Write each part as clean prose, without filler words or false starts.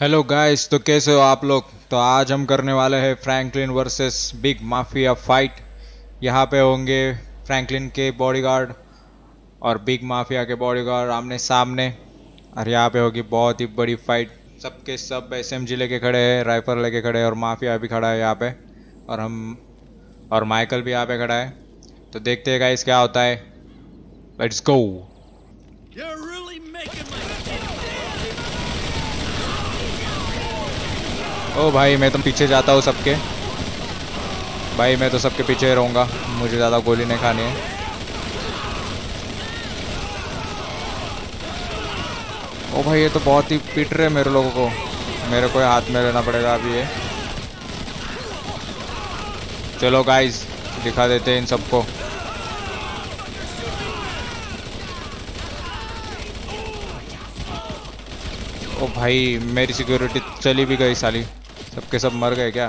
Hello guys, तो कैसे हो आप लोग। तो आज हम करने वाले हैं Franklin versus big mafia fight. यहाँ पे होंगे फ्रैंकलिन के बॉडीगार्ड और बिग माफिया के बॉडीगार्ड आमने सामने, और यहाँ पे होगी बहुत ही बड़ी फाइट। सबके सब एसएमजी लेके खड़े हैं, राइफल लेके खड़े हैं, और माफिया भी खड़ा है यहाँ पे, और हम और माइकल भी यहाँ पे खड़ा है। तो देखते हैं गाइस क्या होता है। Let's go. ओ भाई, मैं तो पीछे जाता हूँ सबके। भाई मैं तो सबके पीछे रहूँगा, मुझे ज़्यादा गोली नहीं खानी है। ओ भाई, ये तो बहुत ही पीट रहे मेरे लोगों को। मेरे को हाथ में लेना पड़ेगा अभी ये। चलो गाइस, दिखा देते हैं इन सबको। ओ भाई, मेरी सिक्योरिटी चली भी गई साली। सबके सब मर गए क्या?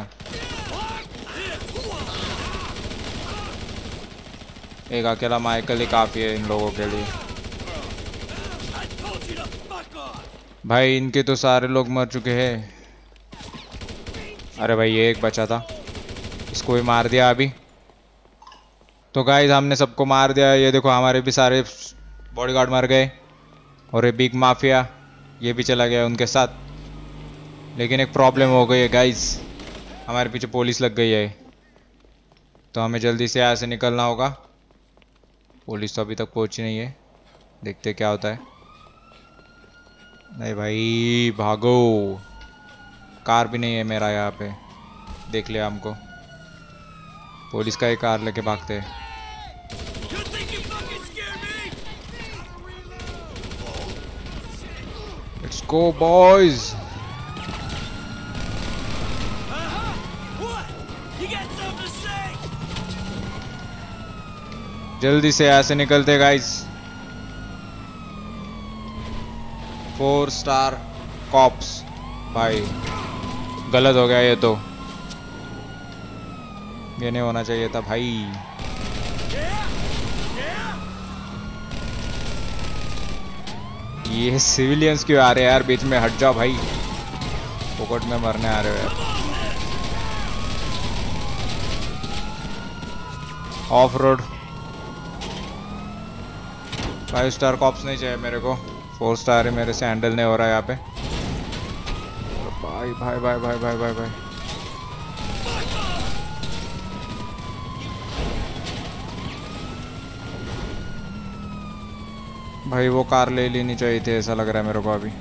एक अकेला माइकल ही काफी है इन लोगों के लिए। भाई इनके तो सारे लोग मर चुके हैं। अरे भाई, ये एक बचा था, इसको भी मार दिया अभी। तो गाइस, हमने सबको मार दिया। ये देखो, हमारे भी सारे बॉडीगार्ड मर गए, और ये बिग माफिया ये भी चला गया उनके साथ। लेकिन एक प्रॉब्लम हो गई है गाइस, हमारे पीछे पुलिस लग गई है। तो हमें जल्दी से यहाँ से निकलना होगा। पुलिस तो अभी तक पहुँची नहीं है, देखते क्या होता है। नहीं भाई, भागो। कार भी नहीं है मेरा यहाँ पे, देख लिया हमको। पुलिस का ही कार लेके भागते हैं। Let's go boys. जल्दी से यहाँ से निकलते गाइस। 4 star cops. भाई गलत हो गया ये तो, ये नहीं होना चाहिए था भाई। ये सिविलियंस क्यों आ रहे हैं यार बीच में? हट जाओ भाई, फोकट में मरने आ रहे हो यार। ऑफ रोड 5 स्टार कॉप्स नहीं चाहिए मेरे को। 4 स्टार है, मेरे से हैंडल नहीं हो रहा है यहाँ पे। भाई भाई भाई भाई भाई भाई भाई, भाई वो कार ले लेनी चाहिए थी, ऐसा लग रहा है मेरे को अभी।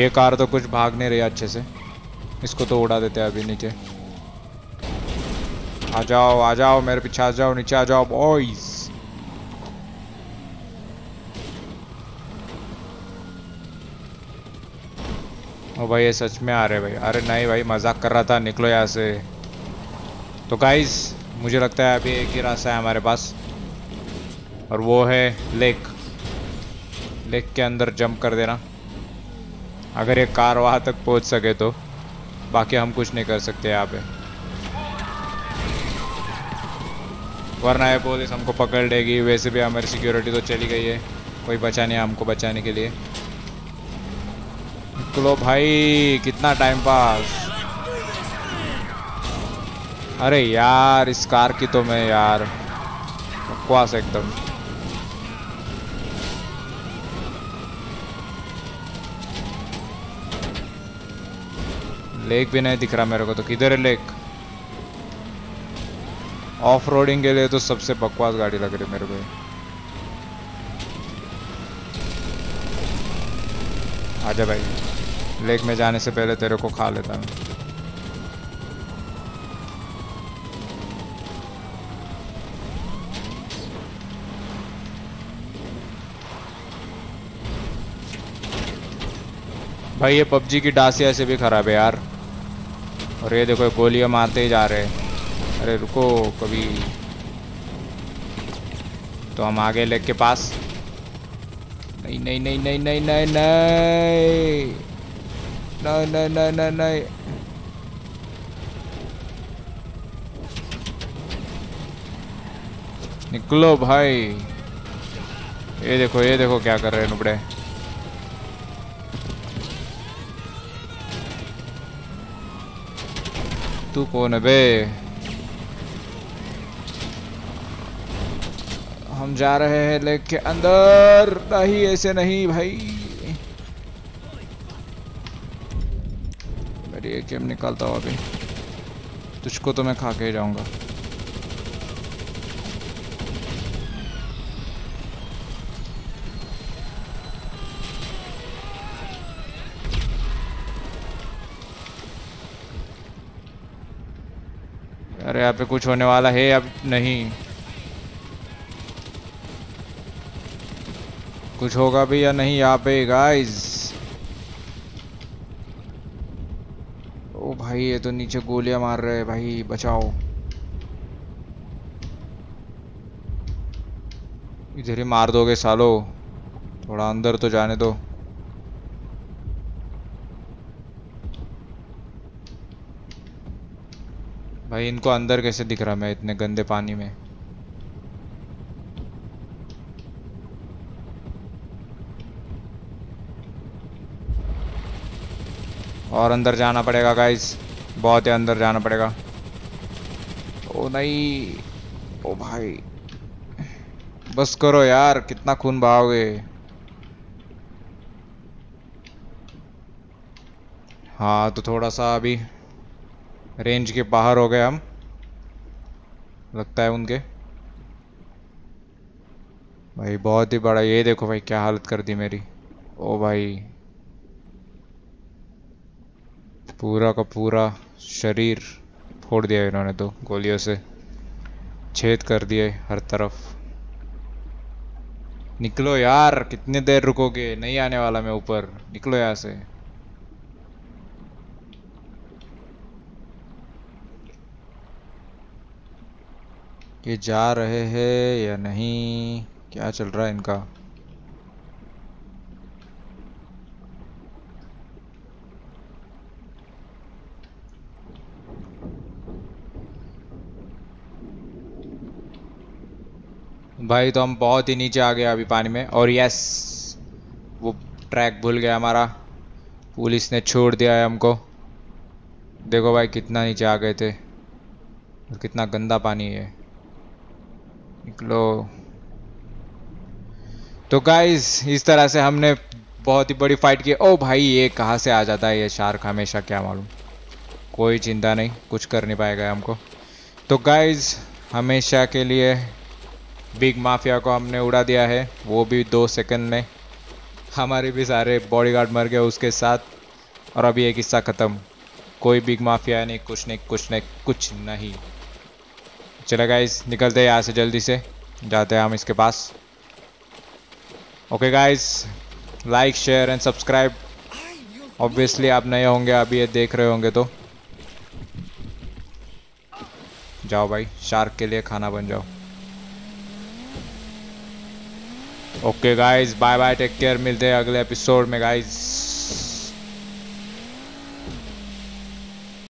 ये कार तो कुछ भाग नहीं रही अच्छे से, इसको तो उड़ा देते हैं अभी। नीचे आ जाओ, आ जाओ मेरे पीछे, आ जाओ नीचे, आ जाओ बॉयज। ओ भाई, ये सच में आ रहे भाई। अरे नहीं भाई, मजाक कर रहा था, निकलो यहाँ से। तो गाइस, मुझे लगता है अभी एक ही रास्ता है हमारे पास, और वो है लेक। लेक के अंदर जंप कर देना। अगर ये कार वहाँ तक पहुँच सके तो, बाकी हम कुछ नहीं कर सकते यहाँ पे, वरना ये पुलिस हमको पकड़ लेगी। वैसे भी हमारी सिक्योरिटी तो चली गई है, कोई बचा नहीं हमको बचाने के लिए। निकलो भाई, कितना टाइम पास। अरे यार, इस कार की तो मैं यार बकवास एकदम। लेक भी नहीं दिख रहा मेरे को, तो किधर है लेक? ऑफ रोडिंग के लिए तो सबसे बकवास गाड़ी लग रही मेरे को। आजा भाई, लेक में जाने से पहले तेरे को खा लेता हूँ। भाई ये PUBG की डासिया से भी खराब है यार। और ये देखो, गोलियां मारते ही जा रहे हैं। अरे रुको कभी। तो हम आगे लेक के पास। नहीं नहीं नहीं नहीं नहीं नहीं नहीं नहीं नहीं नहीं नहीं नहीं। निकलो भाई। ये देखो क्या कर रहे हैं नुबड़े। तू कौन है बे? हम जा रहे हैं लेक के अंदर। नहीं ऐसे नहीं भाई, मेरी एकेएम निकालता हूँ अभी, तुझको तो मैं खा के जाऊंगा। अरे यहाँ पे कुछ होने वाला है अब नहीं, कुछ होगा भी या नहीं यहाँ पे गाइस। ओ भाई ये तो नीचे गोलियां मार रहे हैं भाई, बचाओ। इधर ही मार दोगे सालो, थोड़ा अंदर तो जाने दो। भाई इनको अंदर कैसे दिख रहा मैं इतने गंदे पानी में? और अंदर जाना पड़ेगा गाइस, बहुत ही अंदर जाना पड़ेगा। ओ नहीं, ओ भाई बस करो यार, कितना खून बहाओगे। हाँ तो थोड़ा सा अभी रेंज के बाहर हो गए हम, लगता है उनके। भाई बहुत ही बड़ा, ये देखो भाई क्या हालत कर दी मेरी। ओ भाई पूरा का पूरा शरीर फोड़ दिया इन्होंने तो, गोलियों से छेद कर दिए हर तरफ। निकलो यार, कितने देर रुकोगे? नहीं आने वाला मैं ऊपर, निकलो यहाँ से। ये जा रहे हैं या नहीं, क्या चल रहा है इनका? भाई तो हम बहुत ही नीचे आ गए अभी पानी में। और यस वो ट्रैक भूल गया हमारा, पुलिस ने छोड़ दिया है हमको। देखो भाई कितना नीचे आ गए थे, और कितना गंदा पानी है। निकलो। तो गाइस इस तरह से हमने बहुत ही बड़ी फाइट की। ओ भाई ये कहाँ से आ जाता है ये शार्क हमेशा, क्या मालूम। कोई चिंता नहीं, कुछ कर नहीं पाएगा हमको। तो गाइस हमेशा के लिए बिग माफिया को हमने उड़ा दिया है, वो भी 2 सेकंड में। हमारे भी सारे बॉडीगार्ड मर गए उसके साथ, और अभी ये किस्सा ख़त्म। कोई बिग माफिया नहीं, कुछ नहीं, कुछ नहीं, कुछ नहीं। चलो गाइस निकलते हैं यहाँ से, जल्दी से जाते हैं हम इसके पास। Okay guys, like share and subscribe. Obviously आप नए होंगे, अभी ये देख रहे होंगे, तो जाओ भाई शार्क के लिए खाना बन जाओ। Okay guys, bye bye, take care, मिलते हैं अगले एपिसोड में गाइस।